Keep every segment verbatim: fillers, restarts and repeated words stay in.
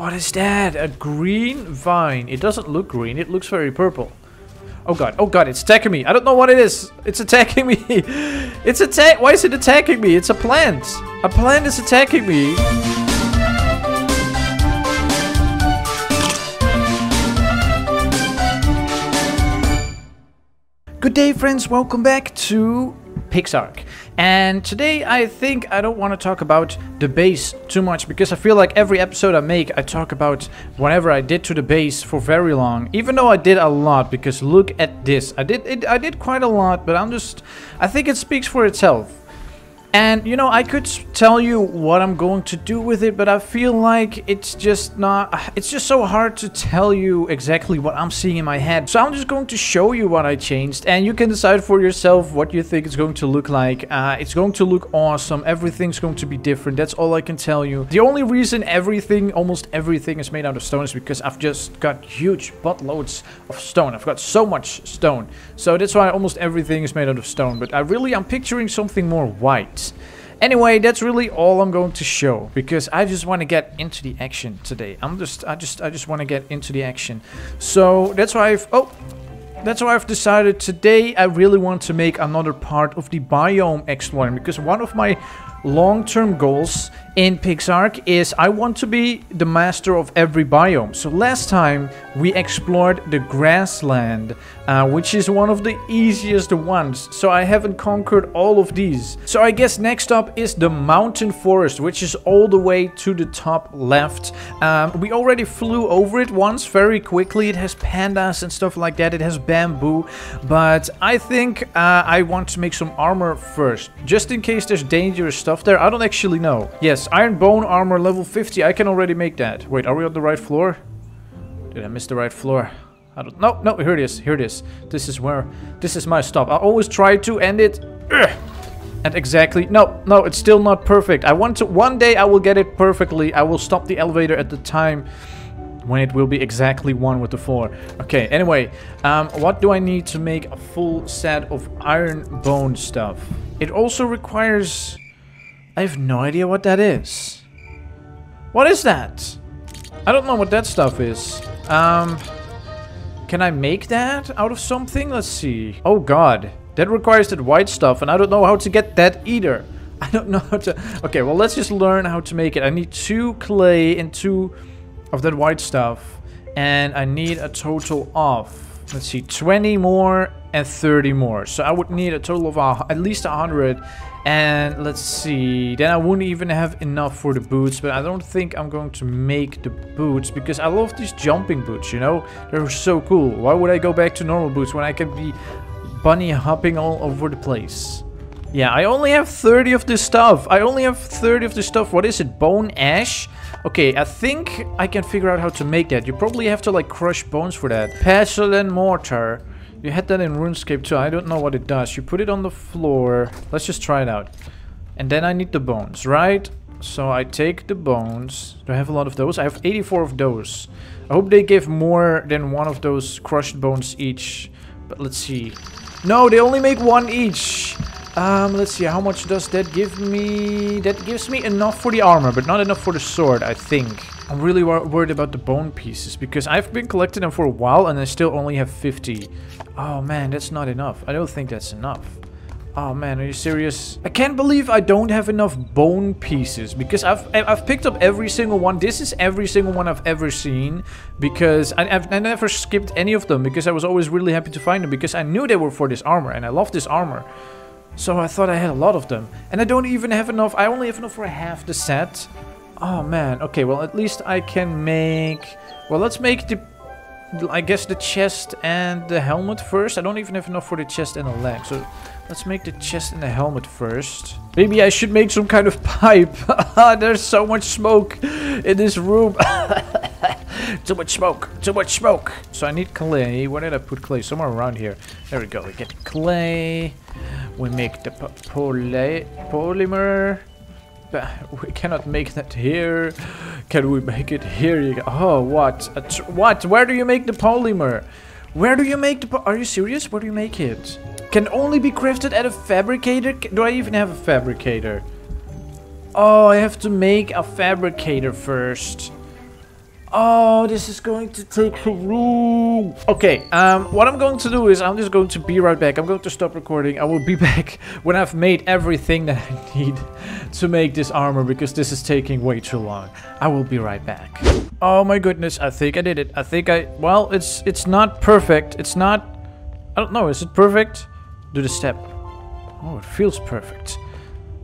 What is that? A green vine. It doesn't look green. It looks very purple. Oh god. Oh god. It's attacking me. I don't know what it is. It's attacking me. It's attack. Why is it attacking me? It's a plant. A plant is attacking me. Good day, friends. Welcome back to PixArk. And today I think I don't want to talk about the base too much, because I feel like every episode I make I talk about whatever I did to the base for very long, even though I did a lot, because look at this. I did it I did quite a lot, but I'm just I think it speaks for itself. And you know, I could tell you what I'm going to do with it, but I feel like it's just not, it's just so hard to tell you exactly what I'm seeing in my head. So I'm just going to show you what I changed, and you can decide for yourself what you think it's going to look like. Uh, it's going to look awesome. Everything's going to be different. That's all I can tell you. The only reason everything, almost everything is made out of stone is because I've just got huge buttloads of stone. I've got so much stone. So that's why almost everything is made out of stone. But I really, I'm picturing something more white. Anyway, that's really all I'm going to show, because I just want to get into the action today. I'm just, I just, I just want to get into the action. So that's why I've, oh, that's why I've decided today I really want to make another part of the Biome Explorer, because one of my long-term goals in PixArk is I want to be the master of every biome. So last time we explored the grassland, uh, which is one of the easiest ones, so I haven't conquered all of these. So I guess next up is the mountain forest, which is all the way to the top left. Um, we already flew over it once very quickly. It has pandas and stuff like that. It has bamboo, but I think uh, I want to make some armor first, just in case there's dangerous stuff there. I don't actually know. Yes, iron bone armor level fifty. I can already make that. Wait, are we on the right floor? Did I miss the right floor? I don't know. No, here it is. Here it is. This is where, this is my stop. I always try to end it. Ugh. And exactly, no, no, it's still not perfect. I want to, one day I will get it perfectly. I will stop the elevator at the time when it will be exactly one with the floor. Okay, anyway, um, what do I need to make a full set of iron bone stuff? It also requires... I have no idea what that is. What is that? I don't know what that stuff is. Um, can I make that out of something? Let's see. Oh god, that requires that white stuff, and I don't know how to get that either. I don't know how to... Okay, well, let's just learn how to make it. I need two clay and two of that white stuff, and I need a total of, let's see, twenty more and thirty more. So I would need a total of uh, at least one hundred. And let's see, then I wouldn't even have enough for the boots, but I don't think I'm going to make the boots, because I love these jumping boots, you know? They're so cool. Why would I go back to normal boots when I can be bunny hopping all over the place? Yeah, I only have thirty of this stuff. I only have thirty of this stuff. What is it? Bone ash? Okay, I think I can figure out how to make that. You probably have to, like, crush bones for that. Pestle and mortar. You had that in RuneScape too. I don't know what it does. You put it on the floor. Let's just try it out. And then I need the bones, right? So I take the bones. Do I have a lot of those? I have eighty-four of those. I hope they give more than one of those crushed bones each. But let's see. No, they only make one each. Um, let's see. How much does that give me? That gives me enough for the armor, but not enough for the sword, I think. I'm really wor worried about the bone pieces, because I've been collecting them for a while and I still only have fifty. Oh man, that's not enough. I don't think that's enough. Oh man, are you serious? I can't believe I don't have enough bone pieces, because I've I've picked up every single one. This is every single one I've ever seen, because I, I've I never skipped any of them, because I was always really happy to find them, because I knew they were for this armor and I love this armor. So I thought I had a lot of them, and I don't even have enough. I only have enough for half the set. Oh man, okay, well at least I can make... Well, let's make the... I guess the chest and the helmet first. I don't even have enough for the chest and the leg, so let's make the chest and the helmet first. Maybe I should make some kind of pipe. There's so much smoke in this room. Too much smoke, too much smoke. So I need clay. Where did I put clay? Somewhere around here. There we go, we get the clay. We make the poly polymer. We cannot make that here. Can we make it here? You go. Oh, what? A tr what? Where do you make the polymer? Where do you make the po Are you serious? Where do you make it? Can only be crafted at a fabricator? Do I even have a fabricator? Oh, I have to make a fabricator first. Oh, this is going to take a room. Okay, um, what I'm going to do is I'm just going to be right back. I'm going to stop recording. I will be back when I've made everything that I need to make this armor, because this is taking way too long. I will be right back. Oh my goodness, I think I did it. I think I... Well, it's it's not perfect. It's not... I don't know. Is it perfect? Do the step. Oh, it feels perfect.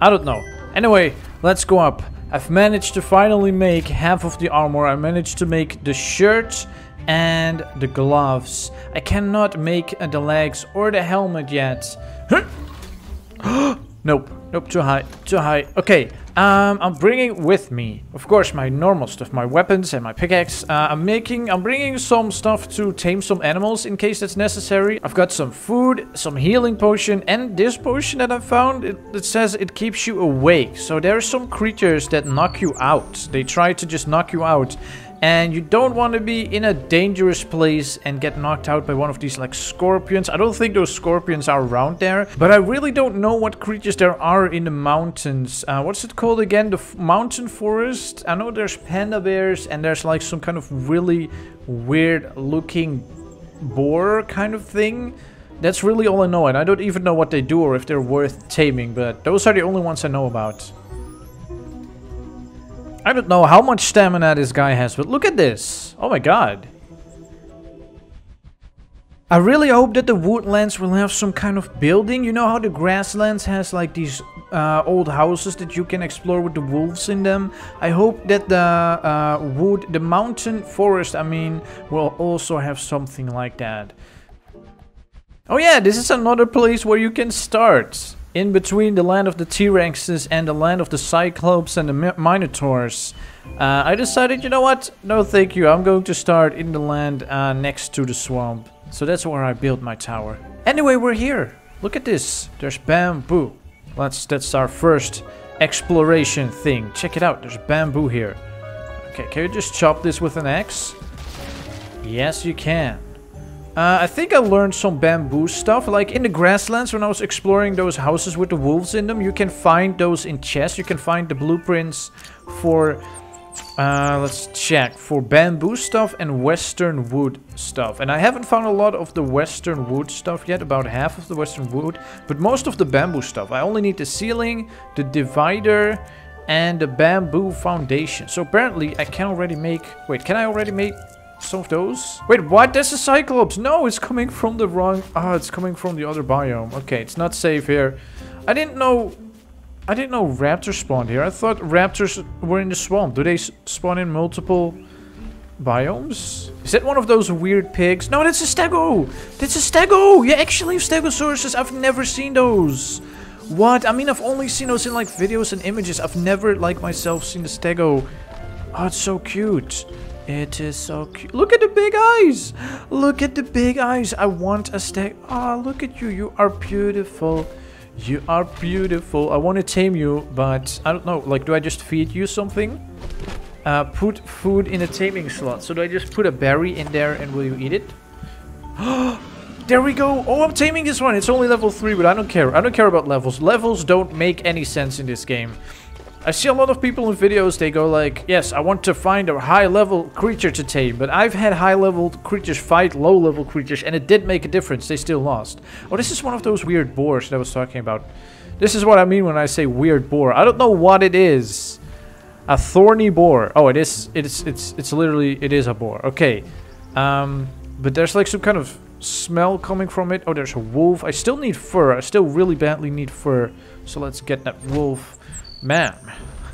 I don't know. Anyway, let's go up. I've managed to finally make half of the armor. I managed to make the shirt and the gloves. I cannot make the legs or the helmet yet. Huh? Nope. Nope. Too high. Too high. Okay. Um, I'm bringing with me, of course, my normal stuff, my weapons and my pickaxe. Uh, I'm making. I'm bringing some stuff to tame some animals in case that's necessary. I've got some food, some healing potion, and this potion that I found. It, it says it keeps you awake. So there are some creatures that knock you out. They try to just knock you out. And you don't want to be in a dangerous place and get knocked out by one of these like scorpions. I don't think those scorpions are around there, but I really don't know what creatures there are in the mountains. Uh, what's it called again? The f mountain forest? I know there's panda bears and there's like some kind of really weird looking boar kind of thing. That's really all I know, and I don't even know what they do or if they're worth taming, but those are the only ones I know about. I don't know how much stamina this guy has, but look at this. Oh my god. I really hope that the woodlands will have some kind of building. You know how the grasslands has like these uh, old houses that you can explore with the wolves in them? I hope that the uh, wood, the mountain forest, I mean, will also have something like that. Oh yeah, this is another place where you can start. In between the land of the T-Rexes and the land of the Cyclops and the Mi Minotaurs. Uh, I decided, you know what? No, thank you. I'm going to start in the land uh, next to the swamp. So that's where I built my tower. Anyway, we're here. Look at this. There's bamboo. Let's, that's our first exploration thing. Check it out. There's bamboo here. Okay, can you just chop this with an axe? Yes, you can. Uh, I think I learned some bamboo stuff, like in the grasslands when I was exploring those houses with the wolves in them. You can find those in chests. You can find the blueprints for, uh, let's check, for bamboo stuff and western wood stuff. And I haven't found a lot of the western wood stuff yet, about half of the western wood, but most of the bamboo stuff. I only need the ceiling, the divider, and the bamboo foundation. So apparently I can already make, wait, can I already make... some of those? Wait, what? That's a Cyclops! No, it's coming from the wrong... Ah, oh, it's coming from the other biome. Okay, it's not safe here. I didn't know... I didn't know raptors spawned here. I thought raptors were in the swamp. Do they spawn in multiple biomes? Is that one of those weird pigs? No, that's a stego! That's a stego! Yeah, actually, Stegosauruses, I've never seen those. What? I mean, I've only seen those in, like, videos and images. I've never, like, myself seen the stego. Oh, it's so cute. It is so cute. Look at the big eyes. Look at the big eyes. I want a stag. Ah, oh, look at you. You are beautiful. You are beautiful. I want to tame you, but I don't know. Like, do I just feed you something? Uh, put food in a taming slot. So do I just put a berry in there and will you eat it? There we go. Oh, I'm taming this one. It's only level three, but I don't care. I don't care about levels. Levels don't make any sense in this game. I see a lot of people in videos, they go like, yes, I want to find a high-level creature to tame, but I've had high-level creatures fight low-level creatures, and it did make a difference. They still lost. Oh, this is one of those weird boars that I was talking about. This is what I mean when I say weird boar. I don't know what it is. A thorny boar. Oh, it is, it's, it's, it's literally, it is a boar. Okay. Um, but there's like some kind of smell coming from it. Oh, there's a wolf. I still need fur. I still really badly need fur. So let's get that wolf. Man,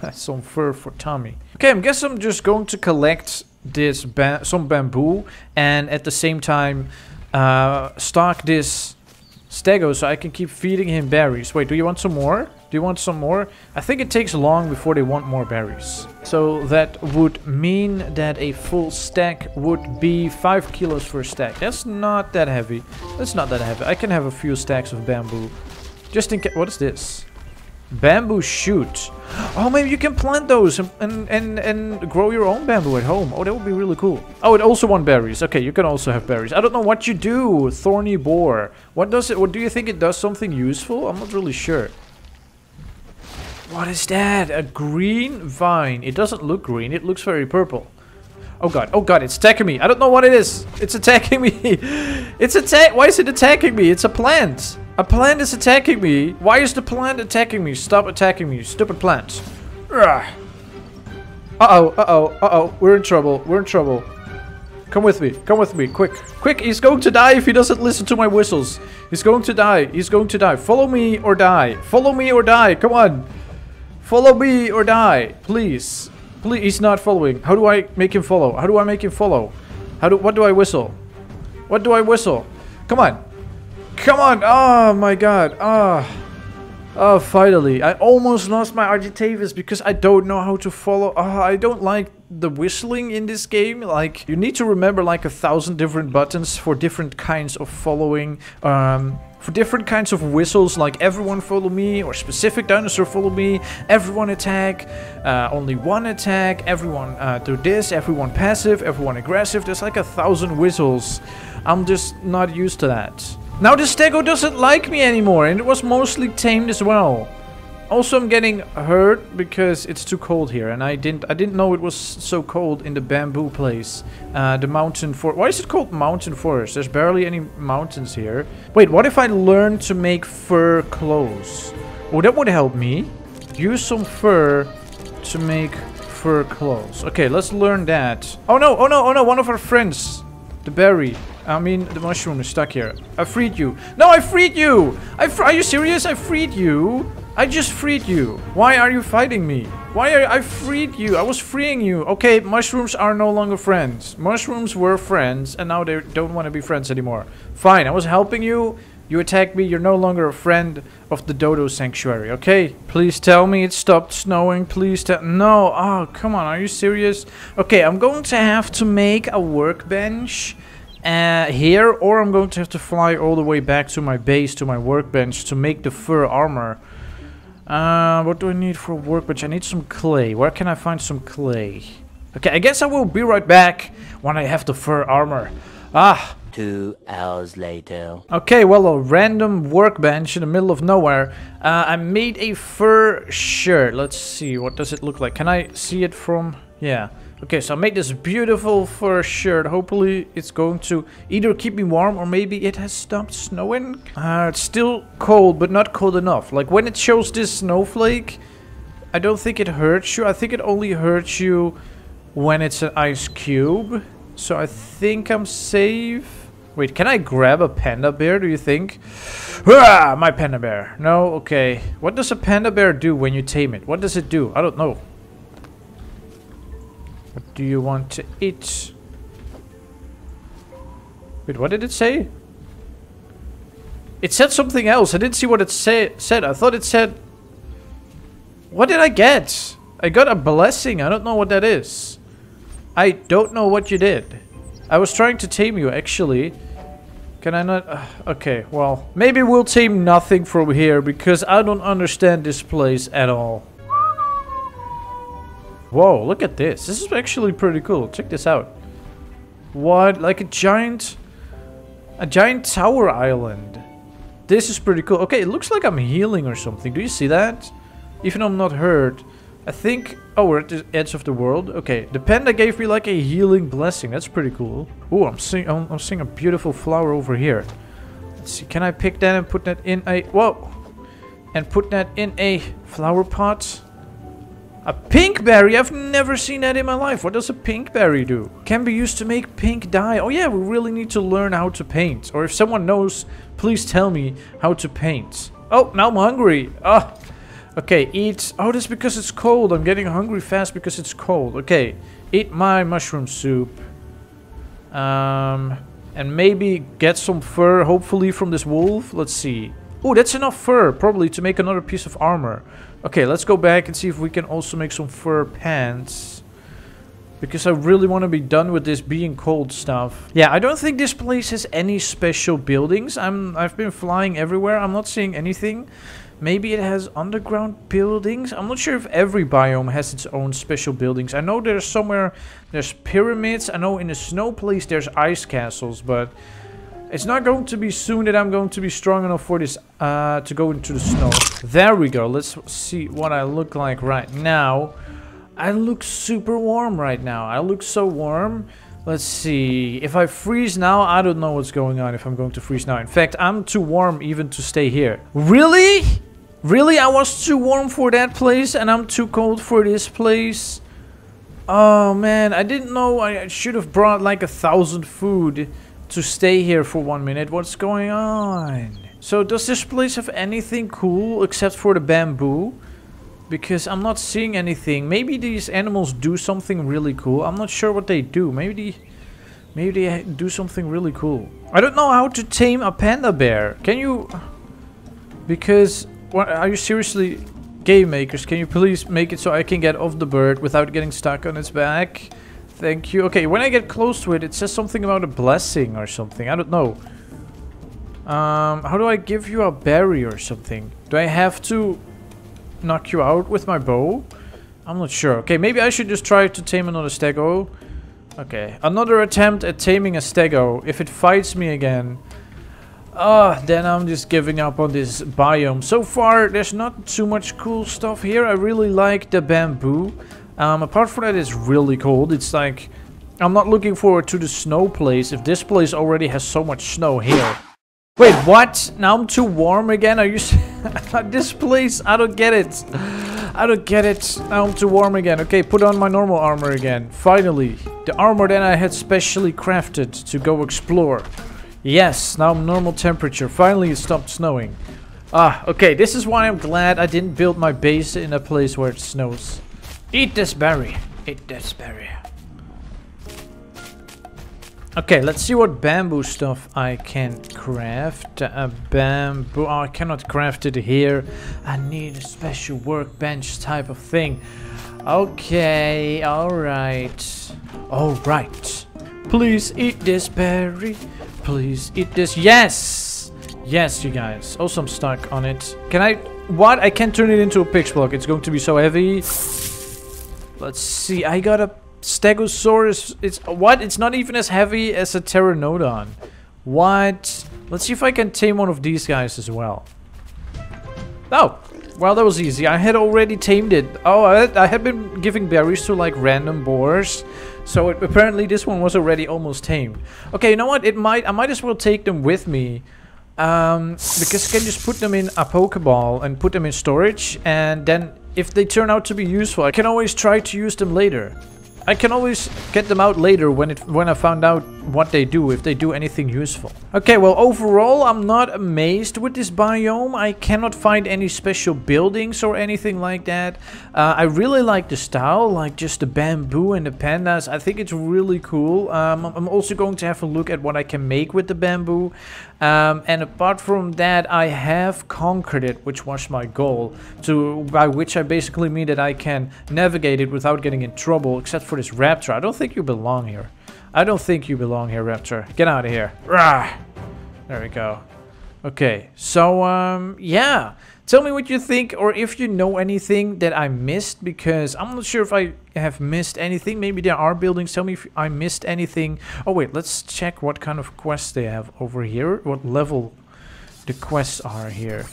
that's some fur for Tommy. Okay, I guess I'm just going to collect this ba some bamboo and at the same time uh, stock this stego so I can keep feeding him berries. Wait, do you want some more? Do you want some more? I think it takes long before they want more berries. So that would mean that a full stack would be five kilos for a stack. That's not that heavy. That's not that heavy. I can have a few stacks of bamboo. Just in case. What is this? Bamboo shoots. Oh, maybe you can plant those and, and and and grow your own bamboo at home. Oh, that would be really cool. Oh, it also wants berries. Okay, you can also have berries. I don't know what you do, thorny boar. What does it? What do you think it does? Something useful? I'm not really sure. What is that? A green vine. It doesn't look green. It looks very purple. Oh god, oh god, it's attacking me. I don't know what it is. It's attacking me. It's attack. Why is it attacking me? It's a plant. A plant is attacking me. Why is the plant attacking me? Stop attacking me, stupid plant. Uh-oh, uh-oh, uh-oh. We're in trouble. We're in trouble. Come with me. Come with me. Quick. Quick. He's going to die if he doesn't listen to my whistles. He's going to die. He's going to die. Follow me or die. Follow me or die. Come on. Follow me or die. Please. Please. He's not following. How do I make him follow? How do I make him follow? How do what do I whistle? What do I whistle? Come on. Come on. Oh my god. Ah. Oh. Oh, finally. I almost lost my Argentavis because I don't know how to follow. Oh, I don't like the whistling in this game. Like, you need to remember like a thousand different buttons for different kinds of following. Um, for different kinds of whistles, like everyone follow me or specific dinosaur follow me. Everyone attack. Uh, only one attack. Everyone uh, do this. Everyone passive. Everyone aggressive. There's like a thousand whistles. I'm just not used to that. Now the Stego doesn't like me anymore, and it was mostly tamed as well. Also, I'm getting hurt because it's too cold here, and I didn't I didn't know it was so cold in the bamboo place. Uh, the mountain for why is it called mountain forest? There's barely any mountains here. Wait, what if I learn to make fur clothes? Oh, that would help me. Use some fur to make fur clothes. Okay, let's learn that. Oh no, oh no, oh no, one of our friends. The berry. I mean, the mushroom is stuck here. I freed you. No, I freed you! I fr are you serious? I freed you? I just freed you. Why are you fighting me? Why are you I freed you? I was freeing you. Okay, mushrooms are no longer friends. Mushrooms were friends, and now they don't want to be friends anymore. Fine, I was helping you. You attacked me. You're no longer a friend of the Dodo Sanctuary, okay? Please tell me it stopped snowing. Please tell... No. Oh, come on. Are you serious? Okay, I'm going to have to make a workbench... Uh, here, or I'm going to have to fly all the way back to my base, to my workbench, to make the fur armor. Uh, what do I need for a workbench? I need some clay. Where can I find some clay? Okay, I guess I will be right back when I have the fur armor. Ah! Two hours later. Okay, well, a random workbench in the middle of nowhere. Uh, I made a fur shirt. Let's see, what does it look like? Can I see it from... Yeah. Okay, so I made this beautiful fur shirt. Hopefully it's going to either keep me warm or maybe it has stopped snowing. Uh, it's still cold, but not cold enough. Like, when it shows this snowflake, I don't think it hurts you. I think it only hurts you when it's an ice cube. So I think I'm safe. Wait, can I grab a panda bear, do you think? Ah, my panda bear. No, okay. What does a panda bear do when you tame it? What does it do? I don't know. What do you want to eat? Wait, what did it say? It said something else. I didn't see what it say said. I thought it said... What did I get? I got a blessing. I don't know what that is. I don't know what you did. I was trying to tame you, actually. Can I not... Uh, okay, well. Maybe we'll tame nothing from here, because I don't understand this place at all. Whoa, look at this. This is actually pretty cool. Check this out. What? Like a giant... A giant tower island. This is pretty cool. Okay, it looks like I'm healing or something. Do you see that? Even though I'm not hurt. I think... Oh, we're at the edge of the world. Okay, the panda gave me like a healing blessing. That's pretty cool. Oh, I'm seeing, I'm, I'm seeing a beautiful flower over here. Let's see. Can I pick that and put that in a... Whoa! And put that in a flower pot? A pink berry? I've never seen that in my life. What does a pink berry do? Can be used to make pink dye. Oh yeah, we really need to learn how to paint. Or if someone knows, please tell me how to paint. Oh, now I'm hungry. Oh. Okay, eat. Oh, that's because it's cold. I'm getting hungry fast because it's cold. Okay, eat my mushroom soup. Um, and maybe get some fur, hopefully, from this wolf. Let's see. Oh, that's enough fur, probably, to make another piece of armor. Okay, let's go back and see if we can also make some fur pants. Because I really want to be done with this being cold stuff. Yeah, I don't think this place has any special buildings. I'm, I've been flying everywhere. I'm not seeing anything. Maybe it has underground buildings. I'm not sure if every biome has its own special buildings. I know there's somewhere... There's pyramids. I know in the snow place there's ice castles, but... It's not going to be soon that I'm going to be strong enough for this uh, to go into the snow. There we go. Let's see what I look like right now. I look super warm right now. I look so warm. Let's see. If I freeze now, I don't know what's going on if I'm going to freeze now. In fact, I'm too warm even to stay here. Really? Really? I was too warm for that place and I'm too cold for this place. Oh man, I didn't know. I should have brought like a thousand food to stay here for one minute. What's going on? So does this place have anything cool except for the bamboo? Because I'm not seeing anything. Maybe these animals do something really cool. I'm not sure what they do. Maybe they, maybe they do something really cool. I don't know how to tame a panda bear. Can you... Because... What, are you seriously... Game makers, can you please make it so I can get off the bird without getting stuck on its back? Thank you. Okay, when I get close to it, it says something about a blessing or something. I don't know. Um, how do I give you a berry or something? Do I have to knock you out with my bow? I'm not sure. Okay, maybe I should just try to tame another stego. Okay, another attempt at taming a stego. If it fights me again, ah, uh, then I'm just giving up on this biome. So far, there's not too much cool stuff here. I really like the bamboo. Um, apart from that, it's really cold. It's like, I'm not looking forward to the snow place if this place already has so much snow here. Wait, what? Now I'm too warm again? Are you... This place, I don't get it. I don't get it. Now I'm too warm again. Okay, put on my normal armor again. Finally. The armor that I had specially crafted to go explore. Yes, now I'm normal temperature. Finally, it stopped snowing. Ah, okay. This is why I'm glad I didn't build my base in a place where it snows. Eat this berry. Eat this berry. Okay, let's see what bamboo stuff I can craft. Uh, bamboo... Oh, I cannot craft it here. I need a special workbench type of thing. Okay, alright. Alright. Please eat this berry. Please eat this. Yes! Yes, you guys. Also, I'm stuck on it. Can I... What? I can't turn it into a pix block. It's going to be so heavy. Let's see. I got a... Stegosaurus, it's what? It's not even as heavy as a Pteranodon. What? Let's see if I can tame one of these guys as well. Oh, well, that was easy. I had already tamed it. Oh, I had, I had been giving berries to like random boars, so it, apparently this one was already almost tamed. Okay, you know what? It might. I might as well take them with me. Um, because I can just put them in a Pokéball and put them in storage, and then if they turn out to be useful, I can always try to use them later. I can always get them out later when it when I found out what they do, if they do anything useful. Okay, well, overall, I'm not amazed with this biome. I cannot find any special buildings or anything like that. Uh, I really like the style, like just the bamboo and the pandas. I think it's really cool. Um, I'm also going to have a look at what I can make with the bamboo. Um, and apart from that, I have conquered it, which was my goal, to by which I basically mean that I can navigate it without getting in trouble, except for this raptor. I don't think you belong here. I don't think you belong here, raptor. Get out of here. Rah! There we go. Okay, so, um, yeah. Tell me what you think, or if you know anything that I missed, because I'm not sure if I have missed anything. Maybe there are buildings. Tell me if I missed anything. Oh, wait, let's check what kind of quests they have over here. What level the quests are here.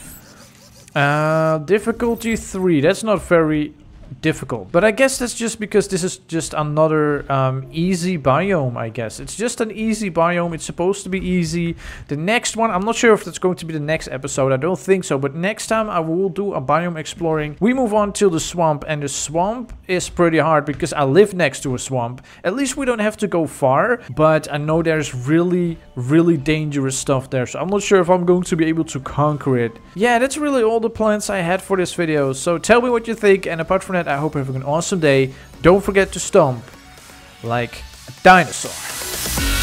Uh, difficulty three. That's not very difficult. But I guess that's just because this is just another um, easy biome, I guess. It's just an easy biome. It's supposed to be easy. The next one, I'm not sure if that's going to be the next episode. I don't think so. But next time I will do a biome exploring. We move on to the swamp. And the swamp is pretty hard because I live next to a swamp. At least we don't have to go far. But I know there's really, really dangerous stuff there. So I'm not sure if I'm going to be able to conquer it. Yeah, that's really all the plans I had for this video. So tell me what you think. And apart from that, I hope you're having an awesome day. Don't forget to stomp like a dinosaur.